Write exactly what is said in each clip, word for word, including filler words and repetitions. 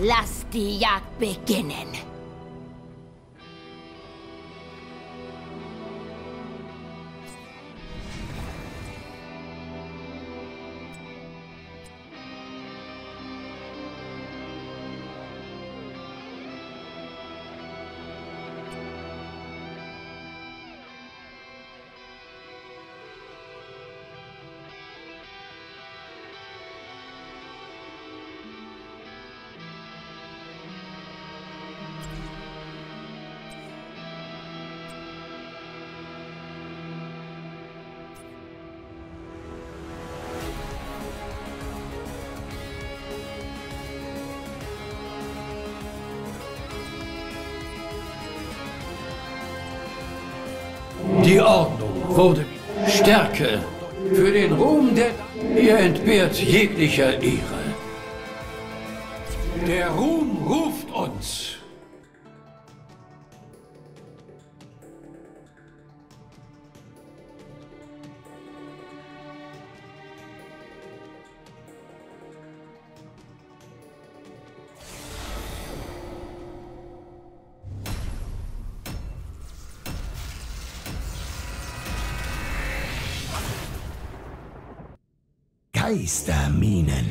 lastia beginnen. Die Ordnung wurde Stärke für den Ruhm, der ihr entbehrt jeglicher Ehre. Der Ruhm ruft uns. Geisterminen.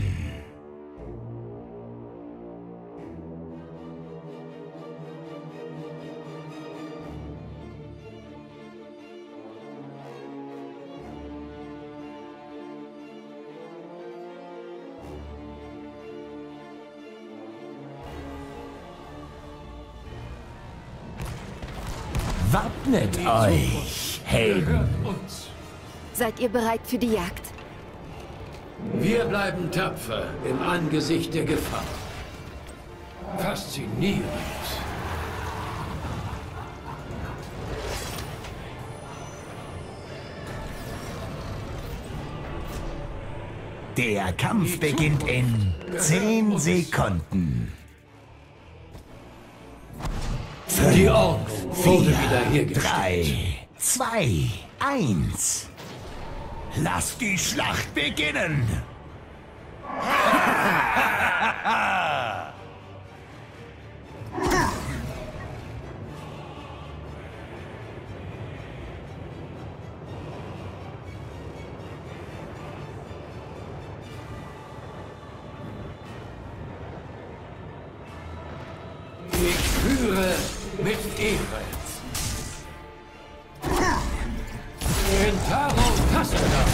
Wappnet euch, Helden. Seid ihr bereit für die Jagd? Wir bleiben tapfer im Angesicht der Gefahr. Faszinierend. Der Kampf beginnt in zehn Sekunden. Die Ordnung wurde wieder hergestellt. drei, zwei, eins. Lass die Schlacht beginnen! Ich führe mit Ehre. En Taro Tassadar.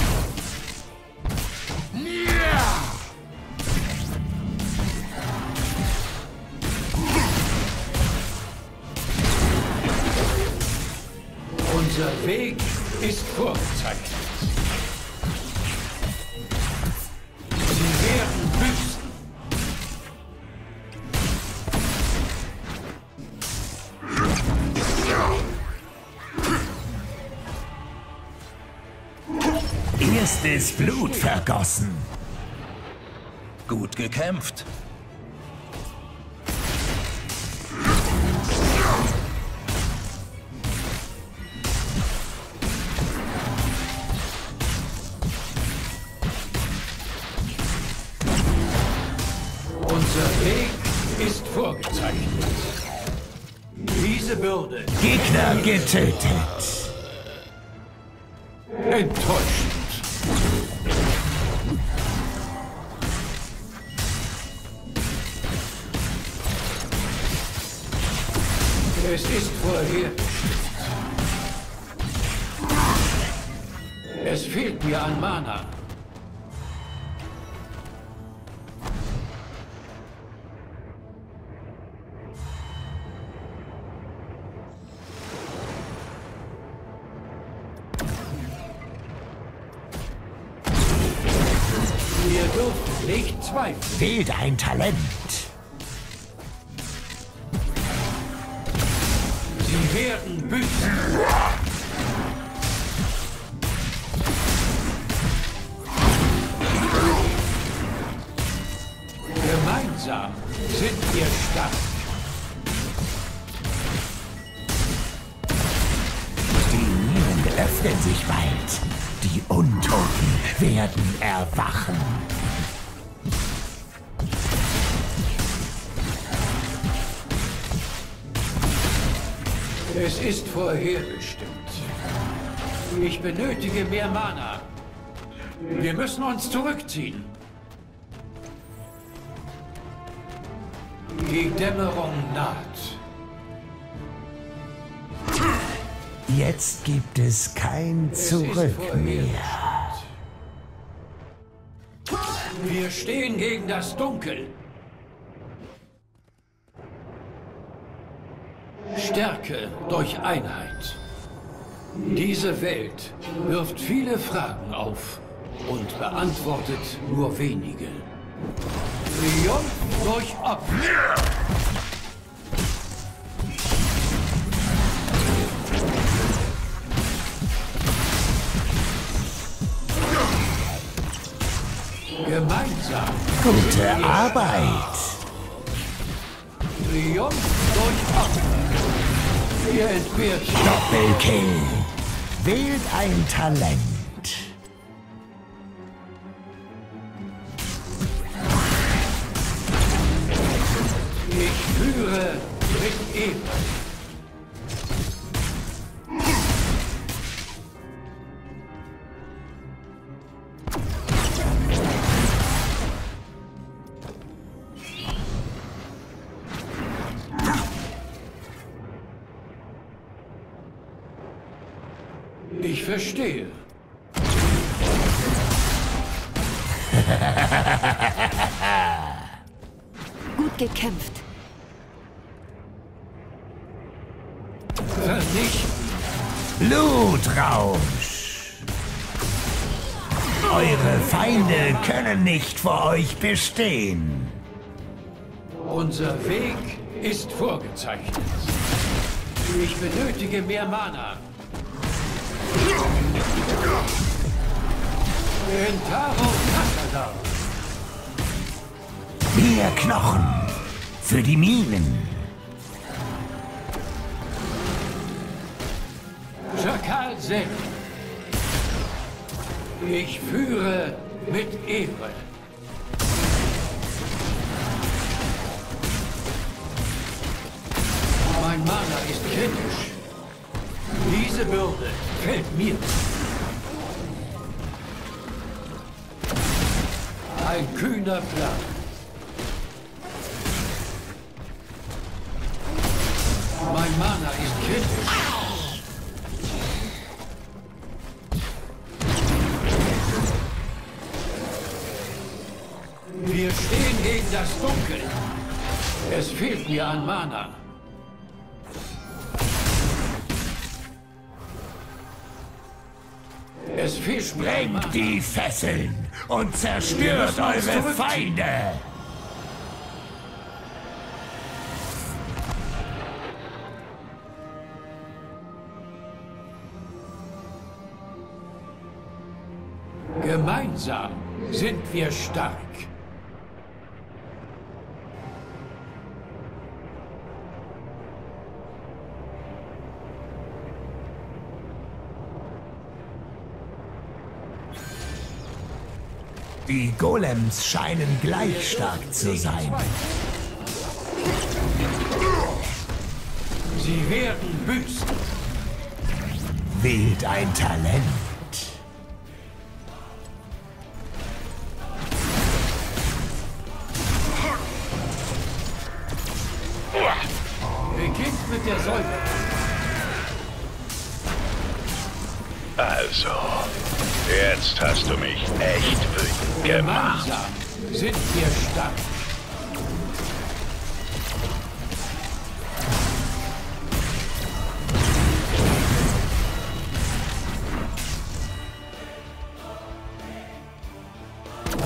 Unser Weg ist vorzeichnet. Sie werden Erstes Blut vergossen. Gut gekämpft. Unser Weg ist vorgezeichnet. Diese Bürde. Gegner getötet. Enttäuscht. Es ist vorhergestimmt. Es fehlt mir an Mana. Wir dürfen nicht zweifeln. Fehlt ein Talent. Sie werden büßen. Gemeinsam sind wir stark. Die Minen öffnen sich bald. Die Untoten werden erwachen. Es ist vorherbestimmt. Ich benötige mehr Mana. Wir müssen uns zurückziehen. Die Dämmerung naht. Jetzt gibt es kein Zurück mehr. Wir stehen gegen das Dunkel. Stärke durch Einheit. Diese Welt wirft viele Fragen auf und beantwortet nur wenige. Triumph durch Opfer. Gemeinsam. Gute Arbeit. Triumph durch Opfer. Ihr entbehrt. Doppelkill. Wählt ein Talent. Ich verstehe. Gut gekämpft. Blutrausch! Eure Feinde können nicht vor euch bestehen. Unser Weg ist vorgezeichnet. Ich benötige mehr Mana. En Taro Tassadar. Mehr Knochen für die Minen. Sinn. Ich führe mit Ehre. Mein Mana ist kritisch. Diese Bürde fällt mir. Ein kühner Plan. Mein Mana ist kritisch. Wir stehen gegen das Dunkel. Es fehlt mir an Mana. Es fehlt mir an Mana. Bringt die Fesseln und zerstört eure Feinde. Gemeinsam sind wir stark. Die Golems scheinen gleich stark zu sein. Sie werden büßen. Wählt ein Talent. Beginnt mit der Säule. Also, jetzt hast du mich echt wütend gemacht. Gemeinsam sind wir stark.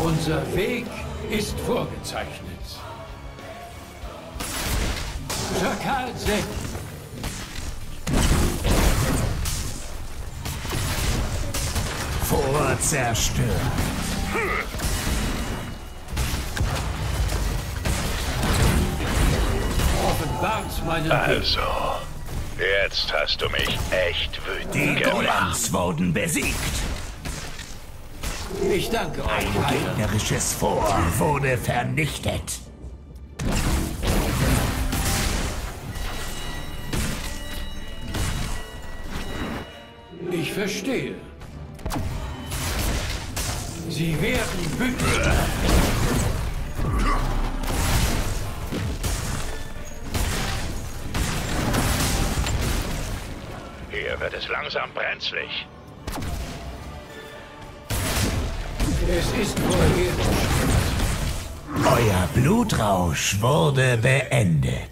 Unser Weg ist vorgezeichnet. Schakal sechs. Zerstört. Also, jetzt hast du mich echt wütend gemacht. Die Golems wurden besiegt. Ich danke euch. Ein gegnerisches Vor wurde vernichtet. verstehe. Sie werden wütend. Hier wird es langsam brenzlig. Es ist vorher. Euer Blutrausch wurde beendet.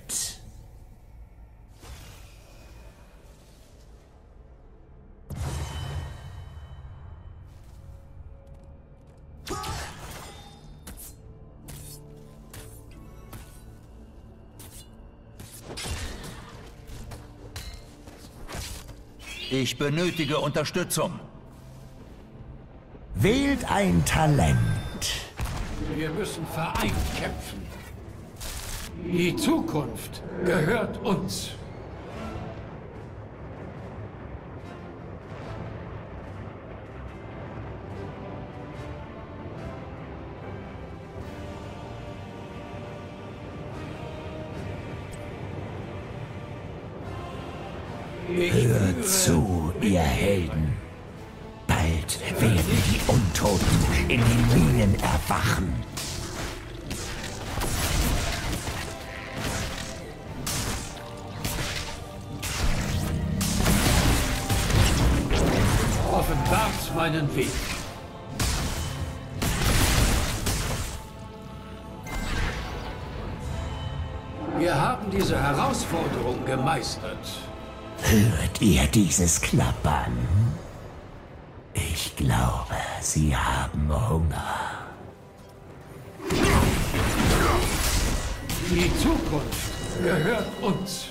Ich benötige Unterstützung. Wählt ein Talent. Wir müssen vereint kämpfen. Die Zukunft gehört uns. Hört zu, ihr Helden. Bald werden die Untoten in den Minen erwachen. Offenbart meinen Weg. Wir haben diese Herausforderung gemeistert. Hört ihr dieses Klappern? Ich glaube, sie haben Hunger. Die Zukunft gehört uns.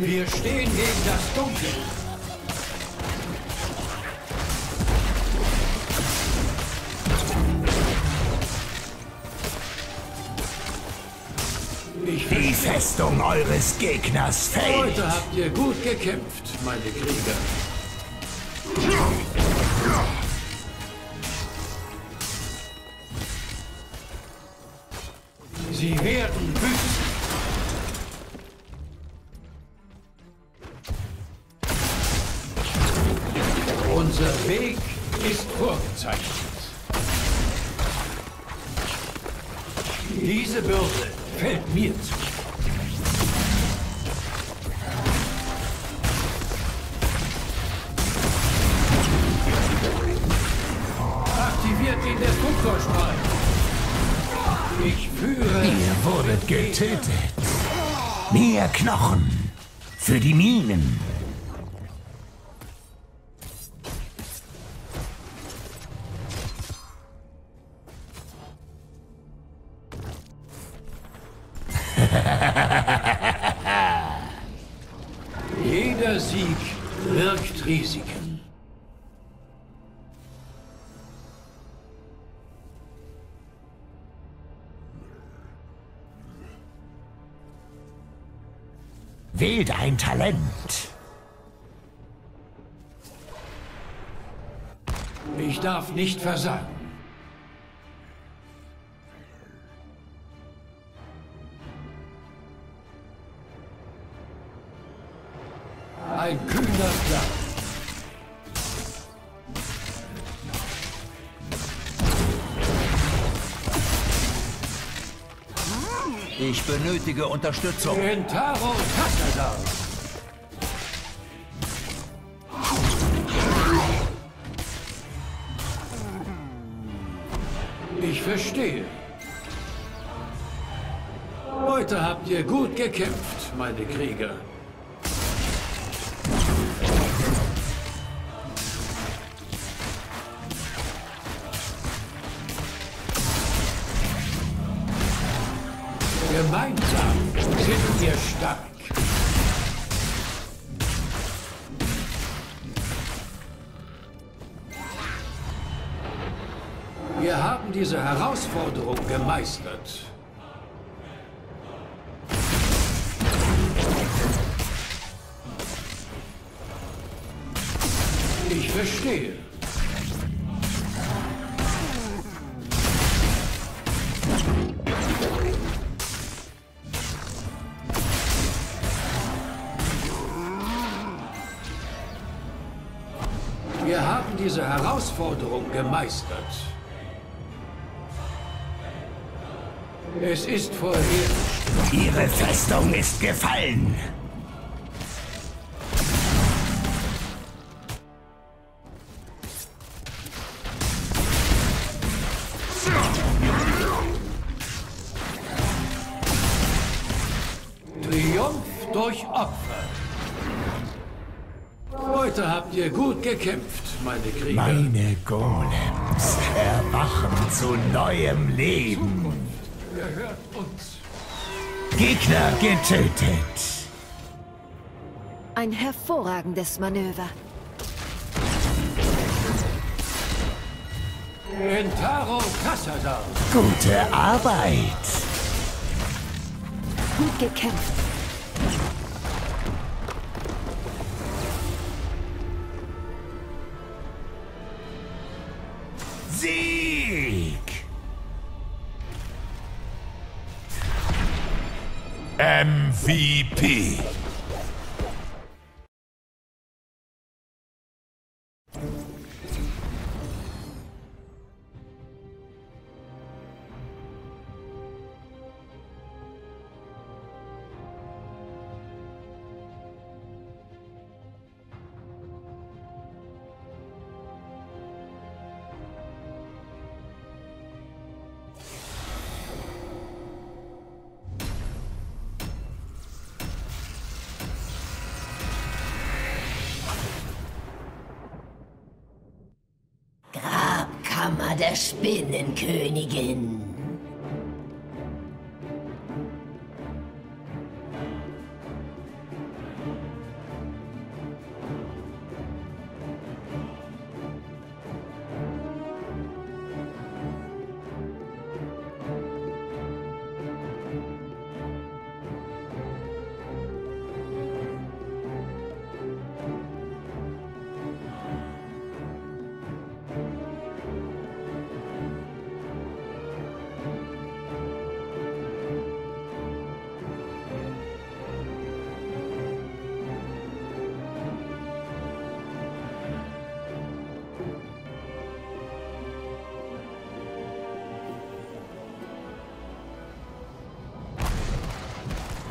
Wir stehen gegen das Dunkel. Die Festung eures Gegners fällt. Heute habt ihr gut gekämpft, meine Krieger. Sie werden wütend. Unser Weg ist vorgezeichnet. Diese Bürde fällt mir zu. Ich führe. Ihr wurdet getötet. Mehr Knochen für die Minen. Jeder Sieg birgt Risiken. Wählt ein Talent. Ich darf nicht versagen. Ein kühner Plan. Ich benötige Unterstützung. En Taro Tassadar. Ich verstehe. Heute habt ihr gut gekämpft, meine Krieger. Gemeinsam sind wir stark. Wir haben diese Herausforderung gemeistert. Ich verstehe. Wir haben diese Herausforderung gemeistert. Es ist vorher. Ihre Festung ist gefallen. Triumph durch Opfer. Heute habt ihr gut gekämpft, meine Krieger. Meine Golems erwachen zu neuem Leben. Gehört uns. Gegner getötet. Ein hervorragendes Manöver. En Taro Tassadar. Gute Arbeit. Gut gekämpft. Sieg! M V P. Der Spinnenkönigin.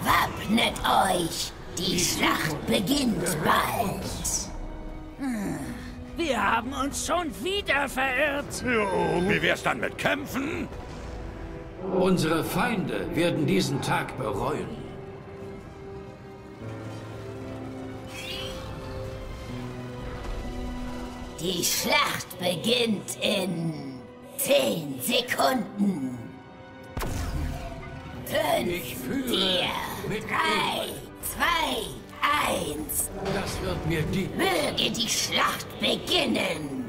Wappnet euch! Die Schlacht beginnt bald! Hm. Wir haben uns schon wieder verirrt! Jo, wie wär's dann mit Kämpfen? Unsere Feinde werden diesen Tag bereuen. Die Schlacht beginnt in zehn Sekunden. Ich führe mit drei, zwei, eins. Das wird mir die. Möge die Schlacht beginnen.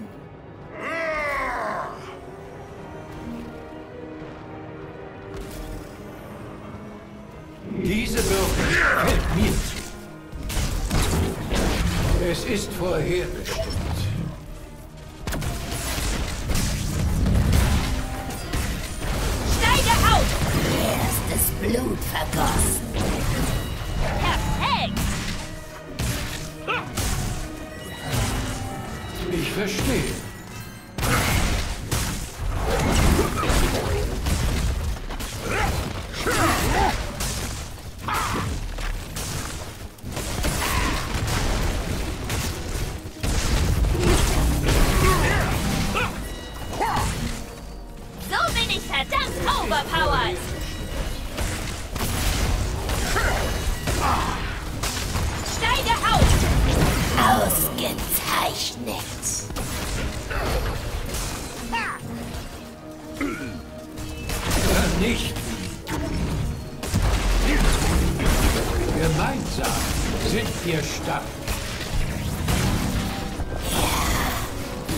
Diese Wirkung fällt mir zu. Es ist vorherbestimmt. Blut vergossen. Perfekt! Ich verstehe. So bin ich verdammt overpowered! Ausgezeichnet! Nicht! Gemeinsam sind wir stark! Ja!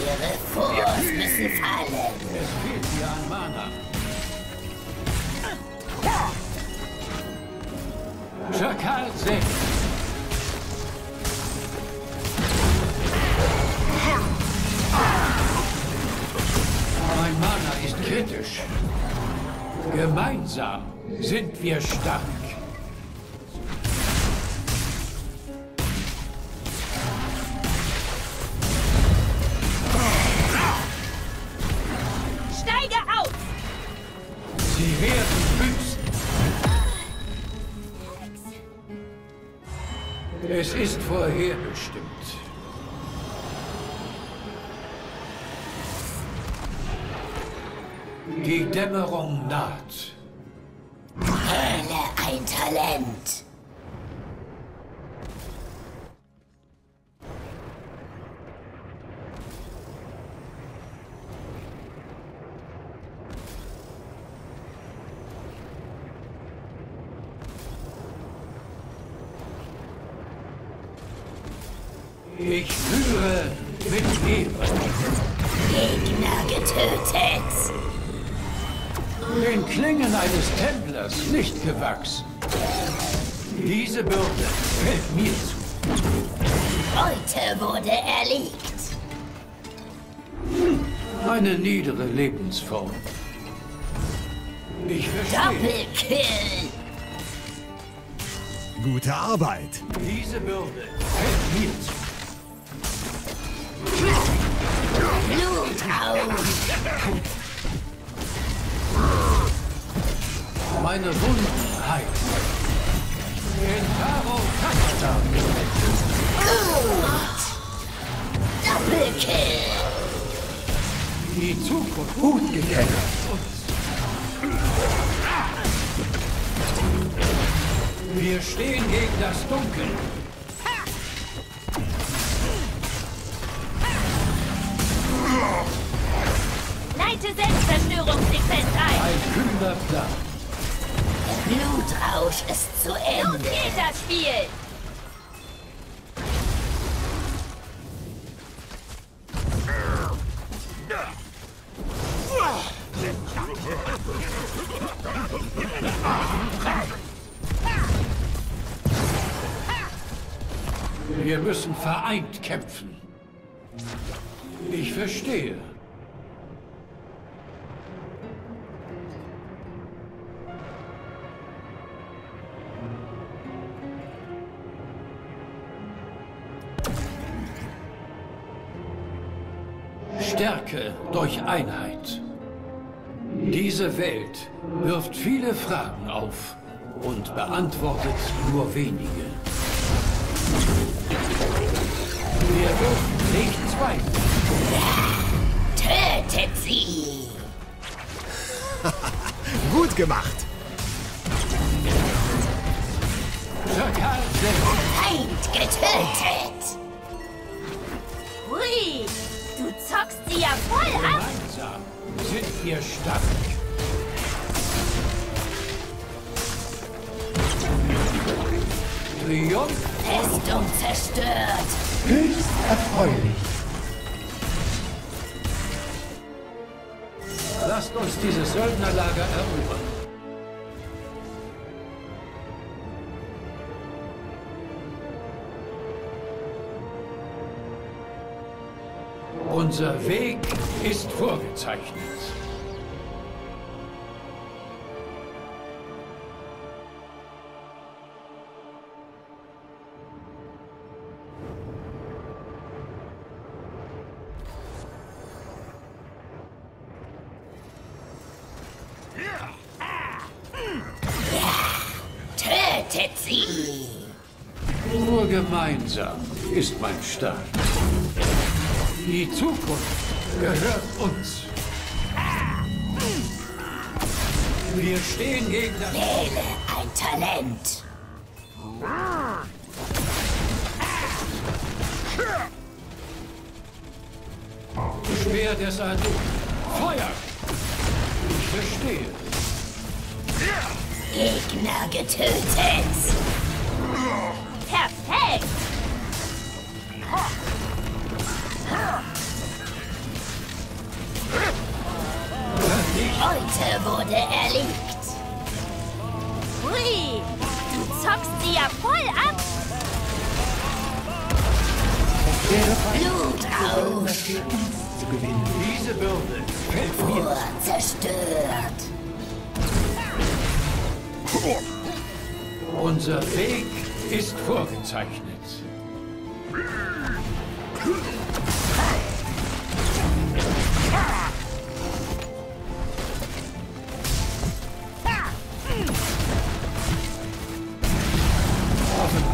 Ihre Forts müssen fallen! Es fehlt dir an Mana! Schakal sechs! Kritisch. Gemeinsam sind wir stark. Mehr zu Füßen. Es ist vorherbestimmt. Die Dämmerung naht. Höhle, ein Talent! Ich führe mit ihm. Gegner getötet. Den Klingen eines Templers nicht gewachsen. Diese Bürde fällt mir zu. Heute wurde erlegt. Eine niedere Lebensform. Ich verstehe. Doppelkill. Gute Arbeit. Diese Bürde fällt mir zu. Blut auf! Meine Wunden heilen. En Taro Tassadar. Gut! Doppelkill! Die Zukunft gut gekämpft. Wir stehen gegen das Dunkel. Leite Selbstzerstörungssequenz ein! Ein kühler Plan. Blutrausch ist zu Ende. Nun geht das Spiel! Wir müssen vereint kämpfen. Ich verstehe. Stärke durch Einheit. Diese Welt wirft viele Fragen auf und beantwortet nur wenige. Wir dürfen nicht zweifeln. Tötet sie! Gut gemacht! Feind getötet! Hui! Du zockst sie ja voll ab! Gemeinsam sind wir stark. Triumph! Festung zerstört! Höchst erfreulich! Lasst uns dieses Söldnerlager erobern. Unser Weg ist vorgezeichnet. Tötet sie! Nur gemeinsam ist mein Staat. Die Zukunft gehört uns. Wir stehen gegen das... Wähle ein Talent. Speer des Adu. Feuer! Ich verstehe. Gegner getötet. Perfekt! Heute wurde erlegt. Hui, du zockst sie ja voll ab. Blutrausch. Diese Bürde fällt mir zerstört. Unser Weg ist vorgezeichnet.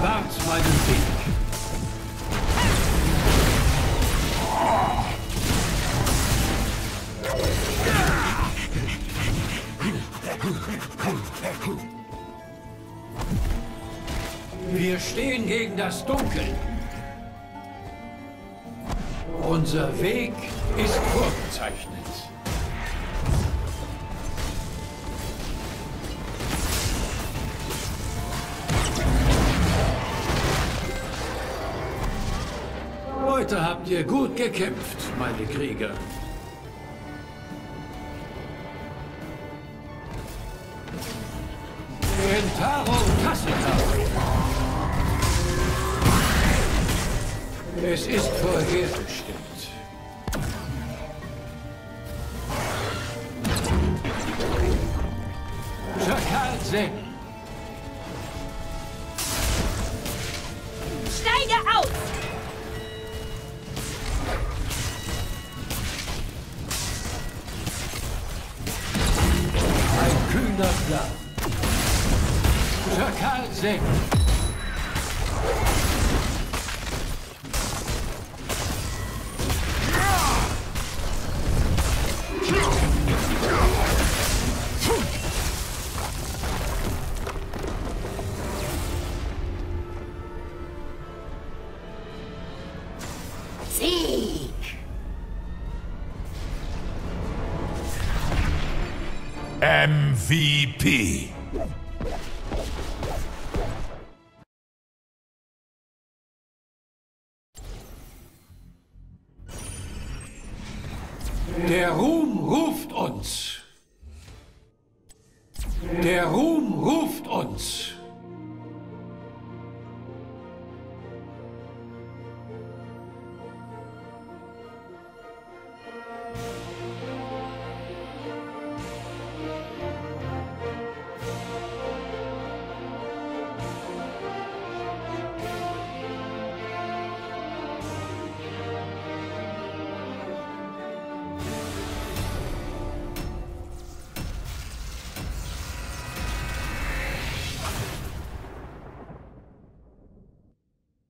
That's my mistake. Wir stehen gegen das Dunkel. Unser Weg ist vorgezeichnet. Heute habt ihr gut gekämpft, meine Krieger. En Taro Tassadar. Es ist vorherbestimmt. Schakal Sen. Steige aus! Ein kühner Plan. Schakal Sen. Sieg! M V P. Der Ruhm ruft uns. Der Ruhm ruft uns.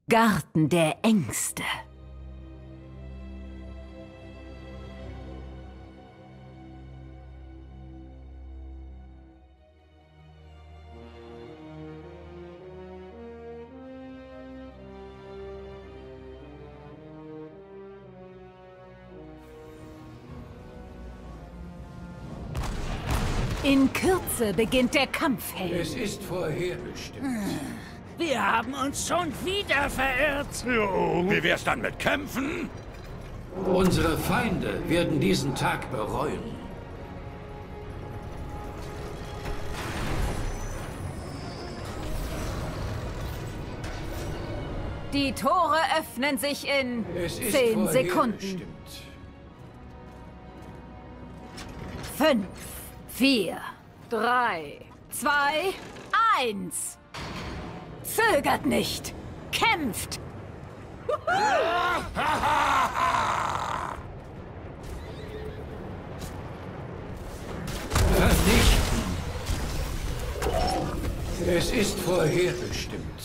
Garten der Ängste. In Kürze beginnt der Kampf, Helden. Es ist vorherbestimmt. Wir haben uns schon wieder verirrt. Jo, wie wär's dann mit Kämpfen? Unsere Feinde werden diesen Tag bereuen. Die Tore öffnen sich in zehn Sekunden. Fünf, vier, drei, zwei, eins. Zögert nicht! Kämpft! Vernichten! Es ist vorherbestimmt.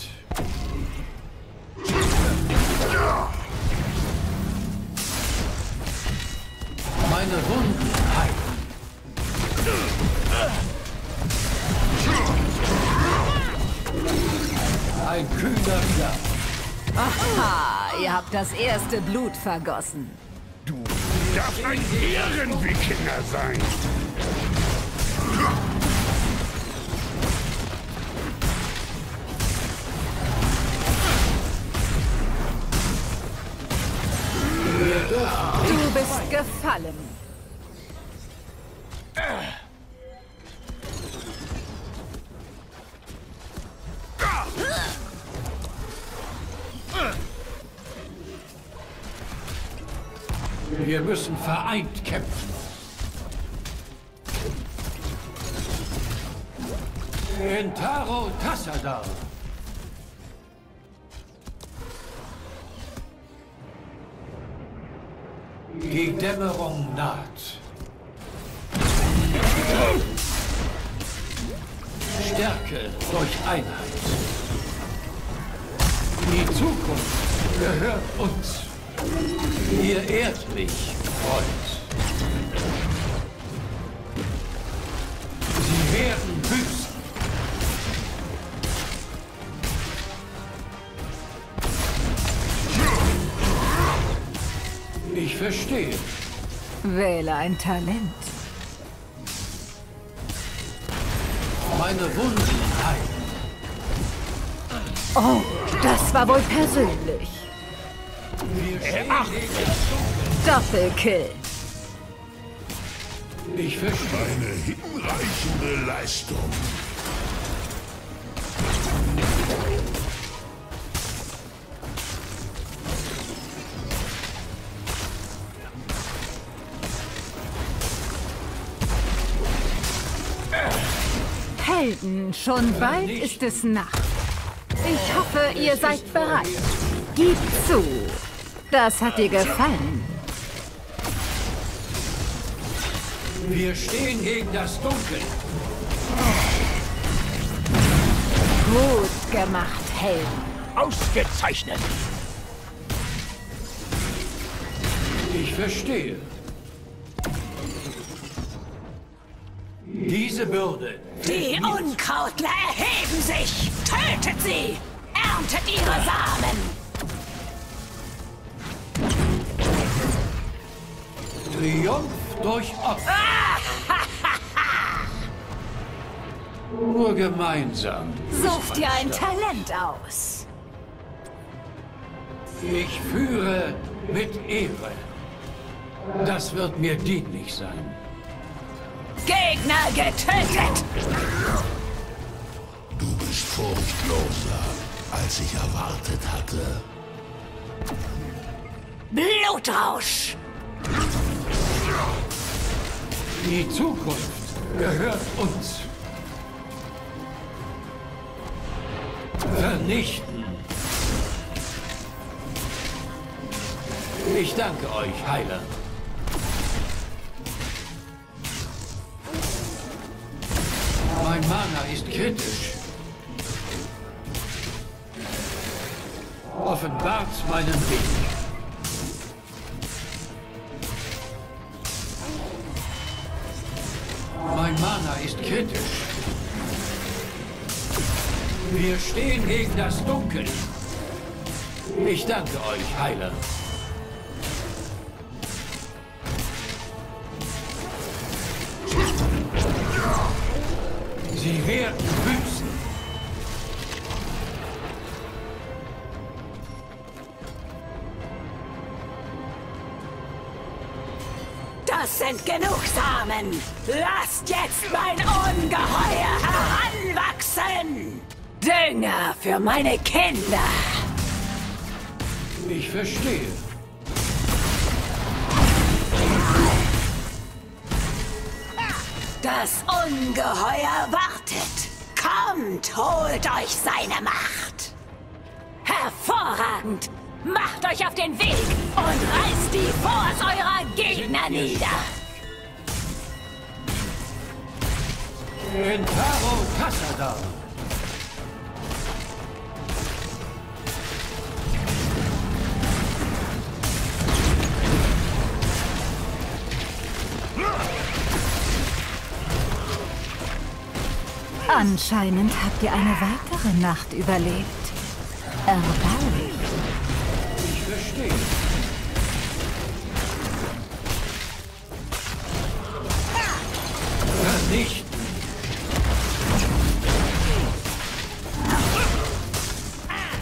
Meine Wunden heilen. Ein kühner Plan. Aha, ihr habt das erste Blut vergossen. Du darfst ein Ehrenwikinger sein. Du bist gefallen. Wir müssen vereint kämpfen. En Taro Tassadar. Die Dämmerung naht. Stärke durch Einheit. Die Zukunft gehört uns. Ihr ehrt mich, Freund. Sie werden büßen. Ich verstehe. Wähle ein Talent. Meine Wunden heilen. Oh, das war wohl persönlich. Erachtlich. Doppelkill. Ich verstehe. Eine hinreichende Leistung. Helden, schon bald ist es Nacht. Ich hoffe, ihr seid bereit. Gib zu. Das hat dir gefallen. Wir stehen gegen das Dunkel. Gut gemacht, Helden. Ausgezeichnet. Ich verstehe. Diese Bürde. Die Unkrautler erheben sich! Tötet sie! Erntet ihre Samen! Triumph durch Opfer! Nur gemeinsam. Sucht ihr ein Talent aus! Ich führe mit Ehre. Das wird mir dienlich sein. Gegner getötet! Du bist furchtloser, als ich erwartet hatte. Blutrausch! Die Zukunft gehört uns. Vernichten! Ich danke euch, Heiler. Mein Mana ist kritisch. Offenbart meinen Weg. Mein Mana ist kritisch. Wir stehen gegen das Dunkel. Ich danke euch, Heiler. Sie werden büßen. Das sind genug Samen. Lasst jetzt mein Ungeheuer heranwachsen. Dünger für meine Kinder. Ich verstehe. Das Ungeheuer wartet. Kommt, holt euch seine Macht. Hervorragend. Macht euch auf den Weg und reißt die Forts eurer Gegner nieder. En Taro Tassadar. Anscheinend habt ihr eine weitere Nacht überlebt. Erbaulich. Ich verstehe. Vernichten.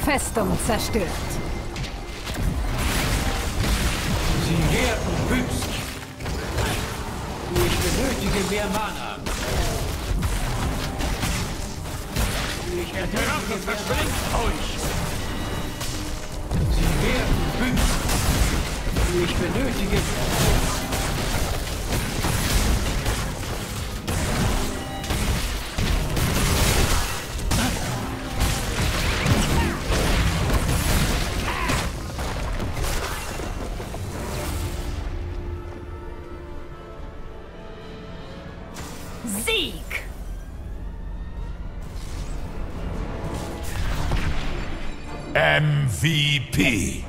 Festung zerstört. Sie werden wüst. Ich benötige mehr Mana. Der Drache verschwindet euch! Sie werden büßen! Ich benötige... M V P.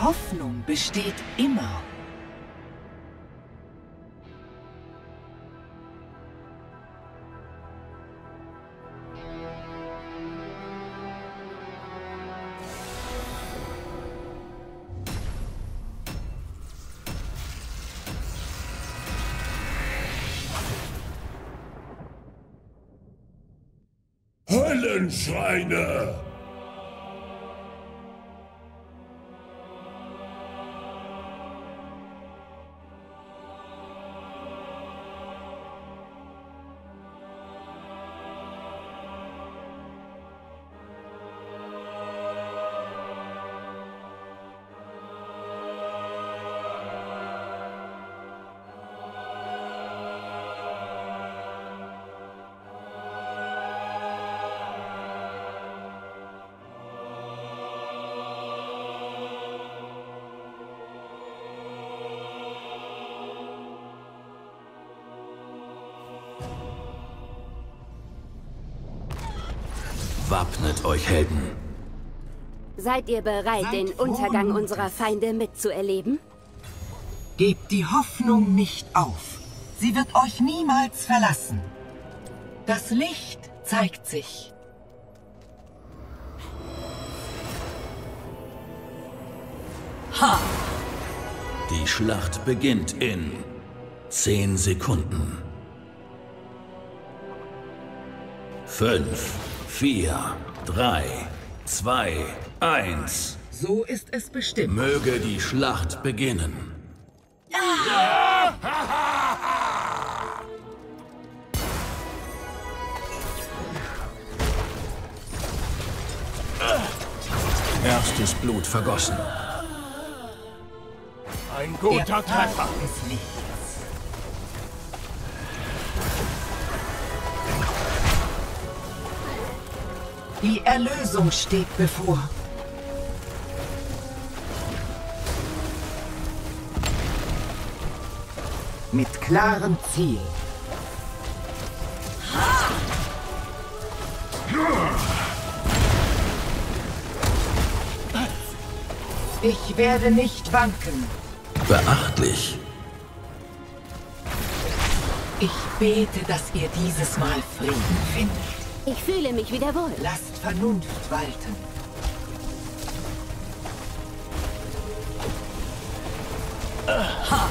Hoffnung besteht immer. Höllenschreine! Wappnet euch, Helden. Seid ihr bereit, den Untergang unserer Feinde mitzuerleben? Gebt die Hoffnung nicht auf. Sie wird euch niemals verlassen. Das Licht zeigt sich. Ha! Die Schlacht beginnt in zehn Sekunden. Fünf. Vier, drei, zwei, eins. So ist es bestimmt. Möge die Schlacht beginnen. Ah! Erstes Blut vergossen. Ein guter Der Treffer. Ist nicht. Die Erlösung steht bevor. Mit klarem Ziel. Ich werde nicht wanken. Beachtlich. Ich bete, dass ihr dieses Mal Frieden findet. Ich fühle mich wieder wohl. Lasst Vernunft walten. Aha.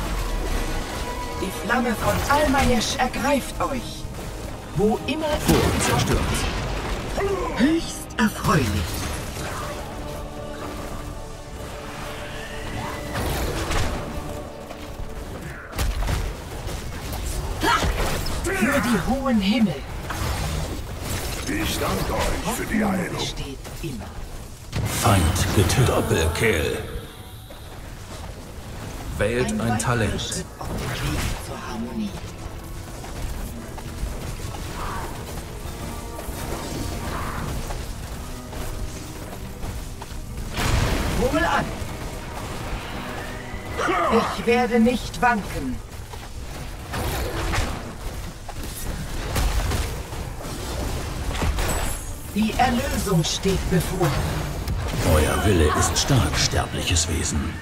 Die Flamme von Al'Maiesh ergreift euch. Wo immer ihr zerstört. Höchst erfreulich. Für die hohen Himmel. Ich danke euch für die Heilung. Steht immer. Feind getötet. Doppelkill. Wählt ein, ein Talent. Schritt auf dem Weg zur Harmonie. Rummel an. Ich werde nicht wanken. Die Erlösung steht bevor. Euer Wille ist stark, sterbliches Wesen.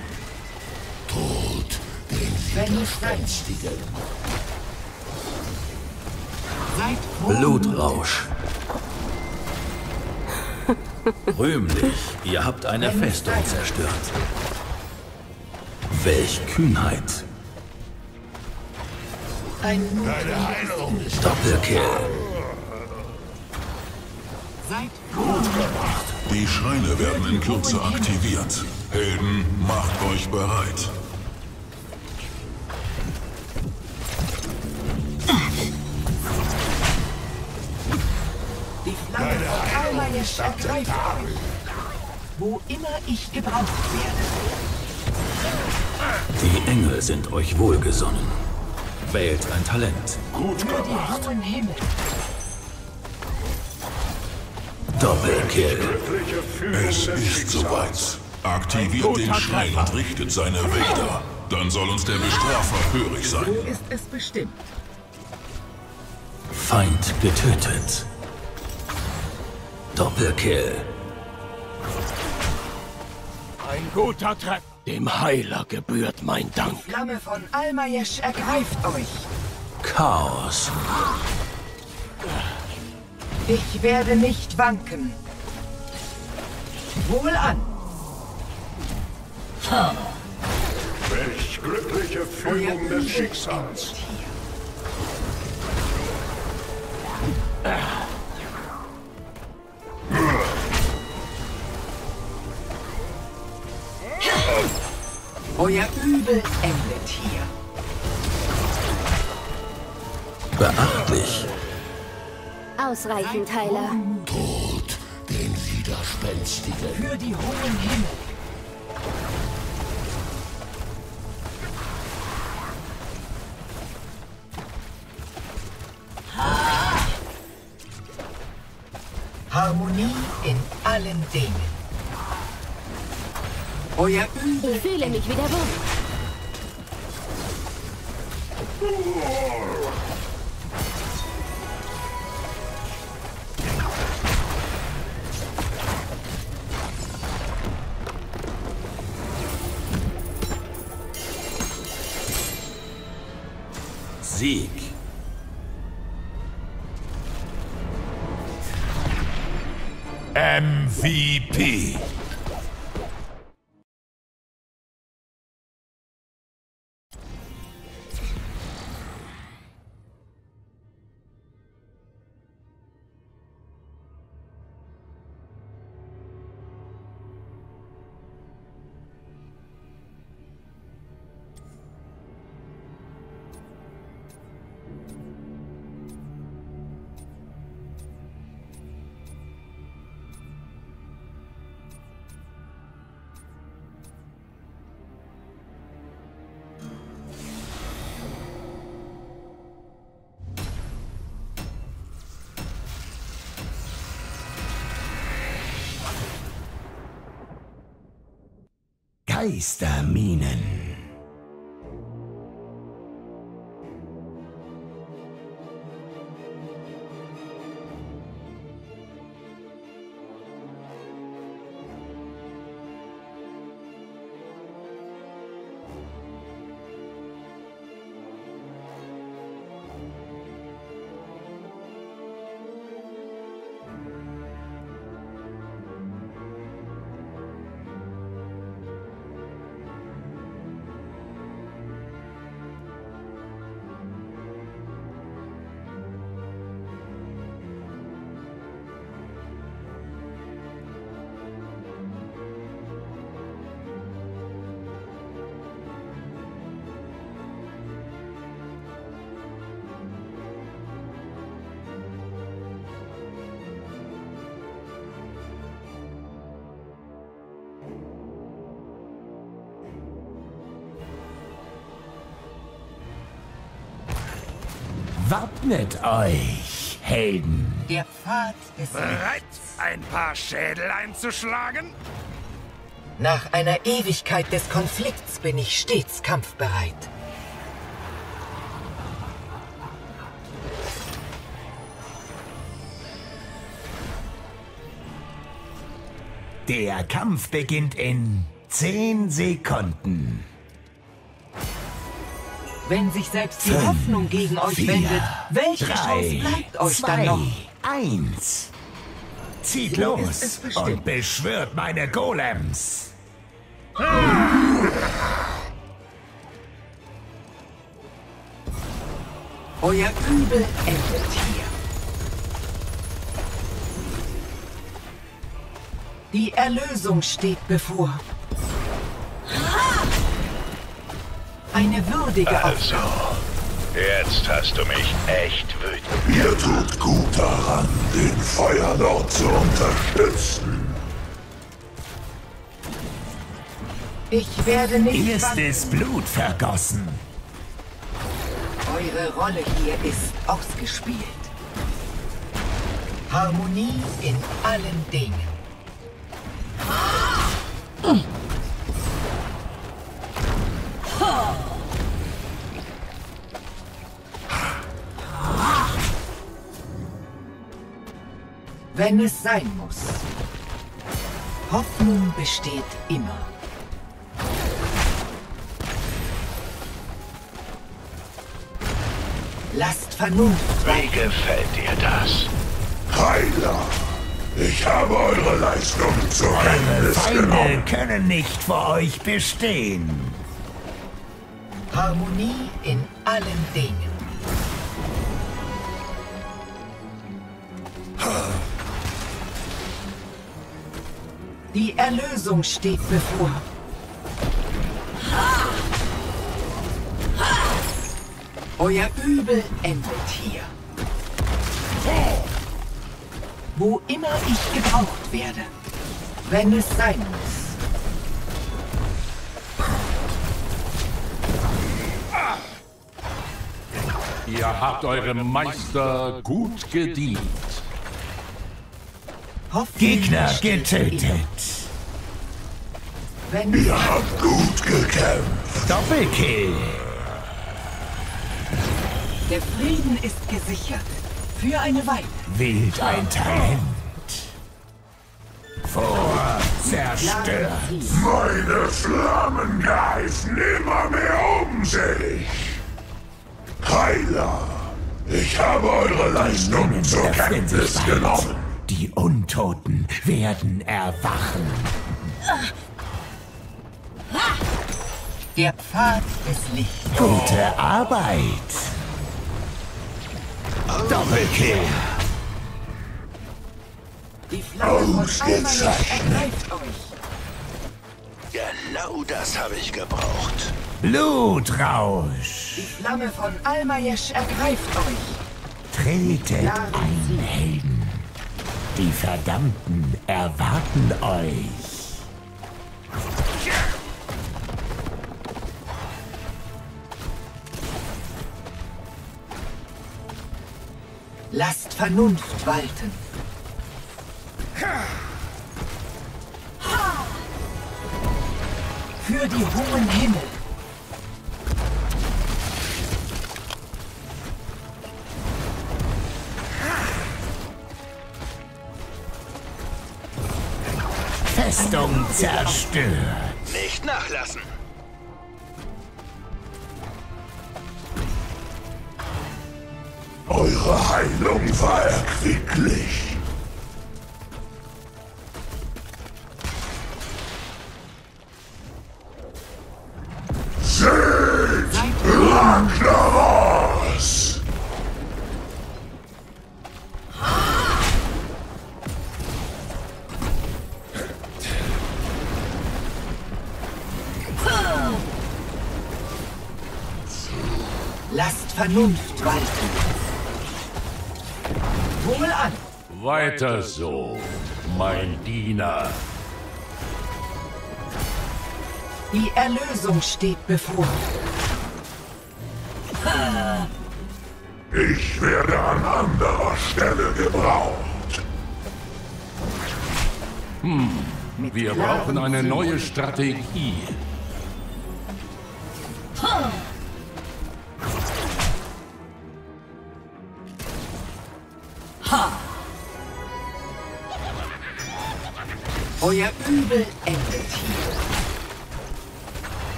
Tod den Widerspänstigen. Blutrausch. Rühmlich, ihr habt eine Festung zerstört. Welch Kühnheit. Ein mutiges Doppelkill. Gut gemacht. Die Schreine werden in Kürze aktiviert. Helden, macht euch bereit. Die Flamme von Al'Maiesh ergreift euch. Wo immer ich gebraucht werde. Die Engel sind euch wohlgesonnen. Wählt ein Talent. Gut gemacht. Doppelkill. Kerl. Es ist soweit. Aktiviert den Schrein und richtet seine Wächter. Dann soll uns der Bestrafer hörig sein. So ist es bestimmt. Feind getötet. Doppelkill. Ein guter Treffer. Dem Heiler gebührt mein Dank. Die Flamme von Al'Maiesh ergreift euch. Chaos. Ich werde nicht wanken. Wohlan. Ha. Welch glückliche Fügung des Schicksals. Euer Übel endet hier. Beachtlich. Ausreichend, Heiler. Tod den Widerspenstigen. Für die hohen Himmel. Ha! Harmonie in allen Dingen. Euer Übel. Ich fühle mich wieder wohl. Sieg. M V P. Geisterminen. Wappnet euch, Helden! Der Pfad ist bereit, ein paar Schädel einzuschlagen? Nach einer Ewigkeit des Konflikts bin ich stets kampfbereit. Der Kampf beginnt in zehn Sekunden. Wenn sich selbst die Hoffnung gegen euch wendet, welche Chance bleibt euch dann noch? eins. Zieht los und beschwört meine Golems. Euer Übel endet hier. Die Erlösung steht bevor. Eine würdige Also, jetzt hast du mich echt wütend. Ihr tut gut daran, den Feuerlord zu unterstützen. Ich werde nicht Erstes Blut vergossen. Eure Rolle hier ist ausgespielt. Harmonie in allen Dingen. Wenn es sein muss. Hoffnung besteht immer. Lasst Vernunft. Wie gefällt dir das? Heiler, ich habe eure Leistung zu Kenntnis genommen. Feinde können nicht vor euch bestehen. Harmonie in allen Dingen. Die Erlösung steht bevor. Euer Übel endet hier. Wo immer ich gebraucht werde, wenn es sein muss. Ihr habt eurem Meister gut gedient. Gegner getötet. Ihr habt gut gekämpft. Doppelkill. Der Frieden ist gesichert. Für eine Weile. Wild ein Talent. Vor zerstört. Meine Flammen greifen immer mehr um sich. Heiler, ich habe eure Leistung zur Kenntnis genommen. Die Untoten werden erwachen. Der Pfad des Lichts. Gute Arbeit. Doppelkill. Die Flamme von Al'Maiesh ergreift euch. Genau das habe ich gebraucht. Blutrausch. Die Flamme von Al'Maiesh ergreift euch. Tretet ein, Helden. Die Verdammten erwarten euch. Lasst Vernunft walten. Für die hohen Himmel. Festung zerstört. Nicht nachlassen. Eure Heilung war erquicklich. Seht, Langnaras! Lasst Vernunft walten. Wohl an. Weiter so, mein Diener. Die Erlösung steht bevor. Ich werde an anderer Stelle gebraucht. Hm, wir brauchen eine neue Strategie. Euer Übel endet hier.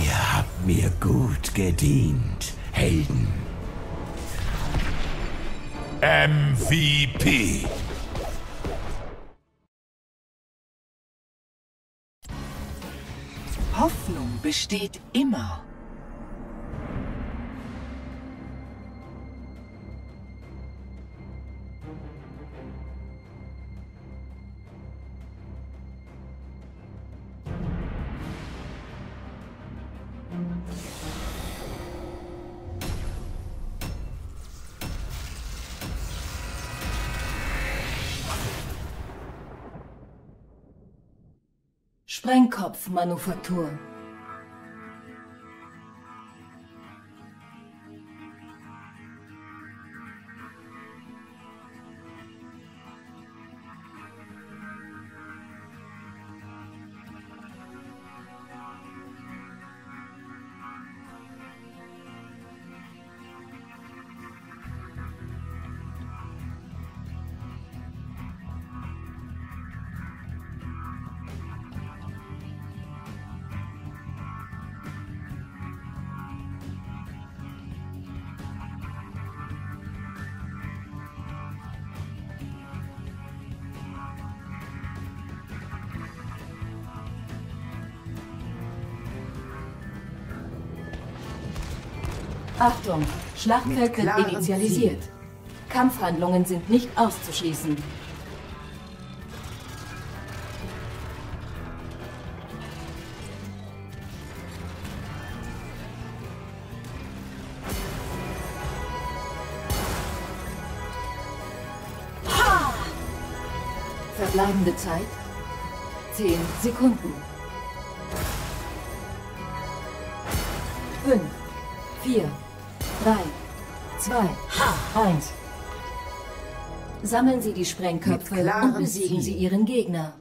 Ihr habt mir gut gedient, Helden. M V P. Hoffnung besteht immer. Sprengkopfmanufaktur. Achtung, Schlachtfeld wird initialisiert. Kampfhandlungen sind nicht auszuschließen. Ha! Verbleibende Zeit? Zehn Sekunden. Fünf, vier, drei, zwei, eins. Sammeln Sie die Sprengköpfe und besiegen Sie Ihren Gegner.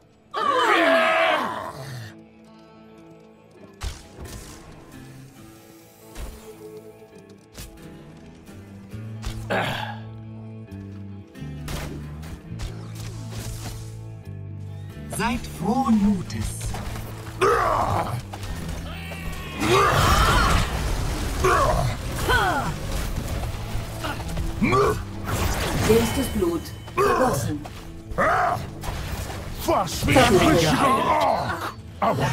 Seid frohen Mutes. Erstes Blut vergossen. Fast wie Rock, aber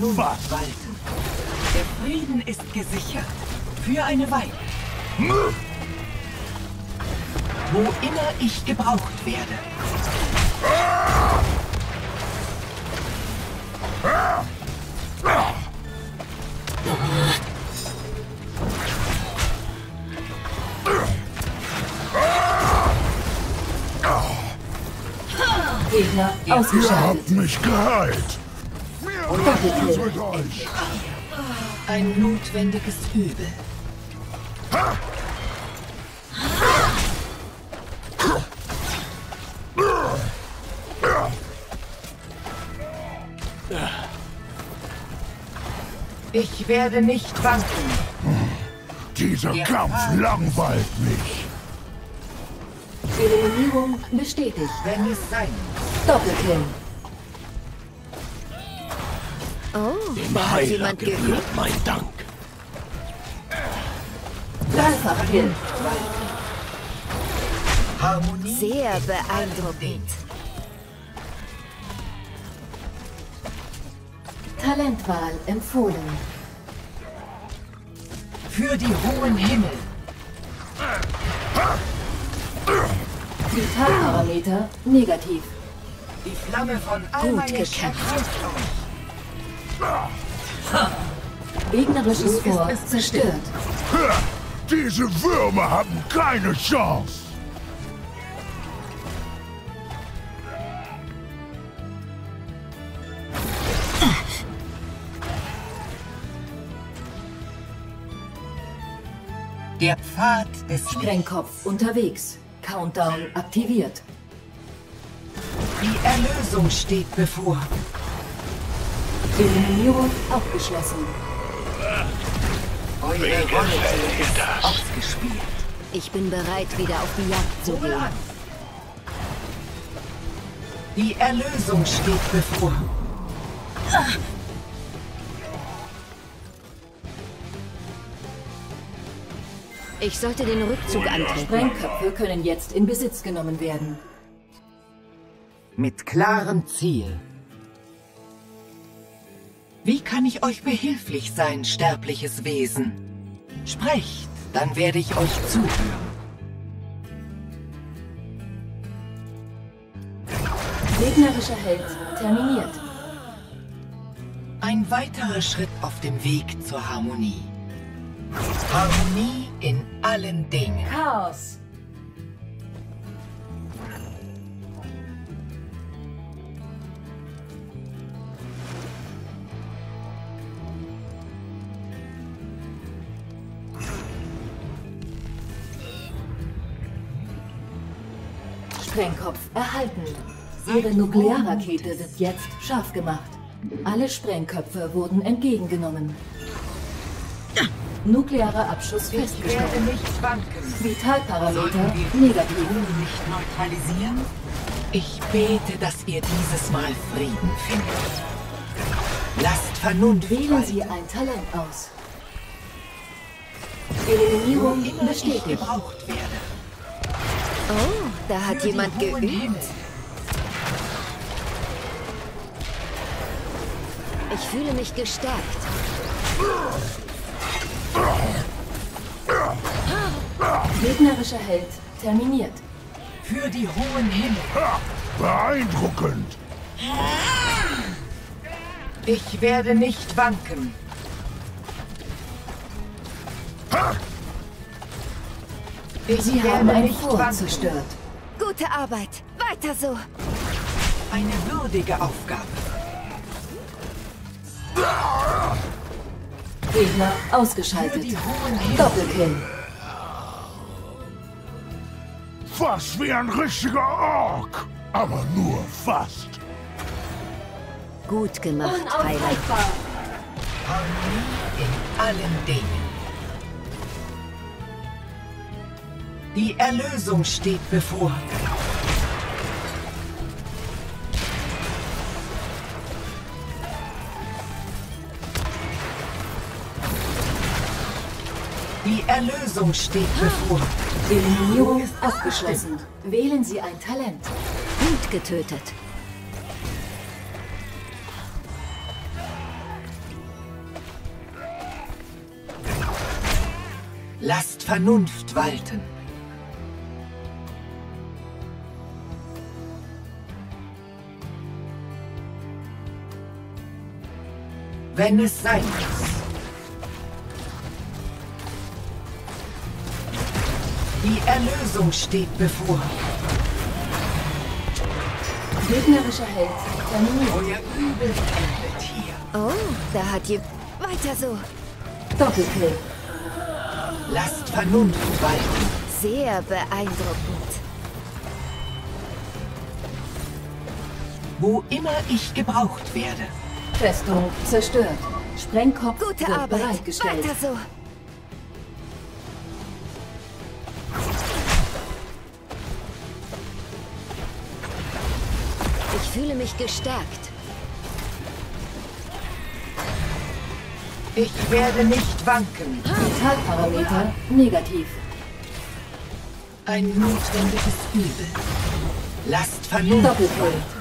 nur fast. Der Frieden ist gesichert. Für eine Weile. Wo immer ich gebraucht werde. Gegner ausgeschaltet. Ihr habt mich geheilt. Und das mit euch. Ein notwendiges Übel. Ha! Ich werde nicht wanken. Dieser Der Kampf Fall. langweilt mich. Eliminierung bestätigt, wenn es sein muss. Doppelkill. Oh, dem Heiler gebührt mein Dank. Dreifachkill. Sehr beeindruckend. Talentwahl empfohlen. Für die hohen Himmel. Vitalparameter negativ. Die Flamme von Al'Maiesh ergreift euch. Gegnerisches Fort zerstört. Diese Würmer haben keine Chance. Der Pfad des Sprengkopf unterwegs. Countdown aktiviert. Die Erlösung steht bevor. Eliminierung abgeschlossen. Eure Rolle ist ausgespielt. Ich bin bereit, wieder auf die Jagd zu gehen. Die Erlösung steht bevor. Ach. Ich sollte den Rückzug antreten. Sprengköpfe können jetzt in Besitz genommen werden. Mit klarem Ziel. Wie kann ich euch behilflich sein, sterbliches Wesen? Sprecht, dann werde ich euch zuhören. Gegnerischer Held terminiert. Ein weiterer Schritt auf dem Weg zur Harmonie. Harmonie in allen Dingen. Chaos. Sprengkopf erhalten. Ihre Nuklearrakete wird jetzt scharf gemacht. Alle Sprengköpfe wurden entgegengenommen. Nuklearer Abschuss festgestellt. Vitalparameter negativ. Nicht neutralisieren? Ich bete, dass ihr dieses Mal Frieden findet. Lasst Vernunft. Wählen Sie ein Talent aus. Eliminierung bestätigt. Gebraucht werde. Oh, da hat Für jemand geübt. Himmel. Ich fühle mich gestärkt. Gegnerischer Held terminiert. Für die hohen Himmel. Beeindruckend. Ich werde nicht wanken. Ich Sie haben ein Fort zerstört. Gute Arbeit. Weiter so. Eine würdige Aufgabe. Gegner ausgeschaltet. Doppelkill. Fast wie ein richtiger Ork. Aber nur fast. Gut gemacht, Heiler. Harmonie in allen Dingen. Die Erlösung steht bevor. Die Erlösung steht bevor. Eliminierung ist abgeschlossen. Wählen Sie ein Talent. Gut getötet. Lasst Vernunft walten. Wenn es sein muss. Die Erlösung steht bevor. Gegnerischer Held. Euer Übel endet hier. Oh, da hat ihr... Weiter so. Doppelkill. Lasst Vernunft walten. Sehr beeindruckend. Wo immer ich gebraucht werde. Festung zerstört. Sprengkopf Gute wird Arbeit. Bereitgestellt. Weiter so. Ich fühle mich gestärkt. Ich werde nicht wanken. Vitalparameter negativ. Ein notwendiges Übel. Lasst Vernunft walten.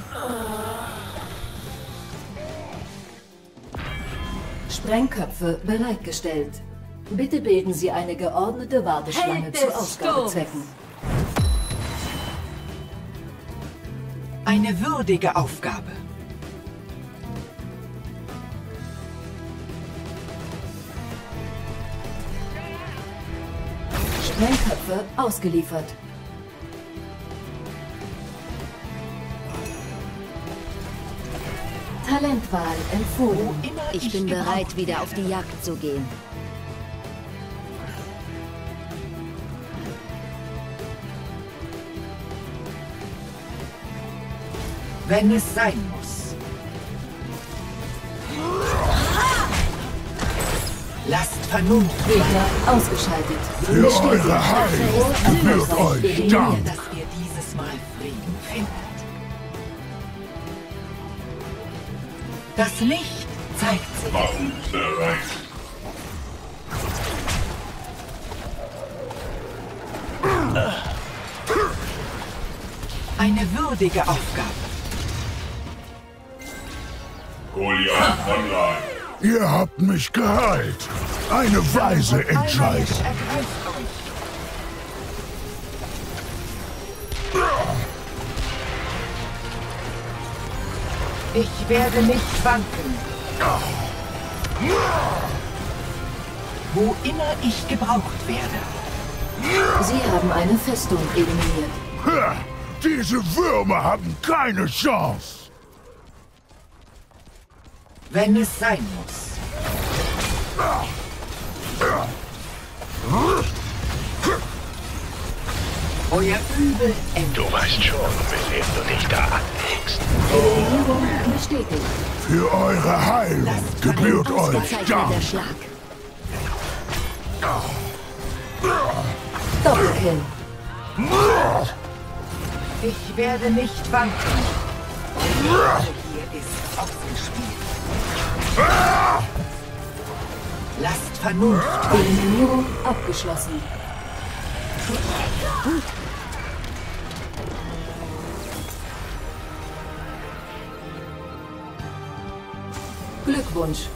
Sprengköpfe bereitgestellt. Bitte bilden Sie eine geordnete Warteschlange zu Aufgabezwecken. Eine würdige Aufgabe. Sprengköpfe ausgeliefert. Talentwahl empfohlen. Ich bin bereit, wieder auf die Jagd zu gehen. Wenn es sein muss. Lasst Vernunft wieder ausgeschaltet. Für eure Heil gebührt euch Dank. Dass ihr dieses Mal Frieden findet. Das Licht zeigt sich. Eine würdige Aufgabe. Goliath online. Ihr habt mich geheilt. Eine weise Entscheidung. Ich werde nicht wanken. Wo immer ich gebraucht werde. Sie haben eine Festung eliminiert. Diese Würmer haben keine Chance. Wenn es sein muss. euer Übel endet. Du weißt schon, weshalb du dich da anlegst. Die bestätigt. Für eure Heilung gebührt euch Dank. Doppelkill. Ich werde nicht wanken. Hier ist ausgespielt. Lasst Vernunft. Eliminierung abgeschlossen. Glückwunsch.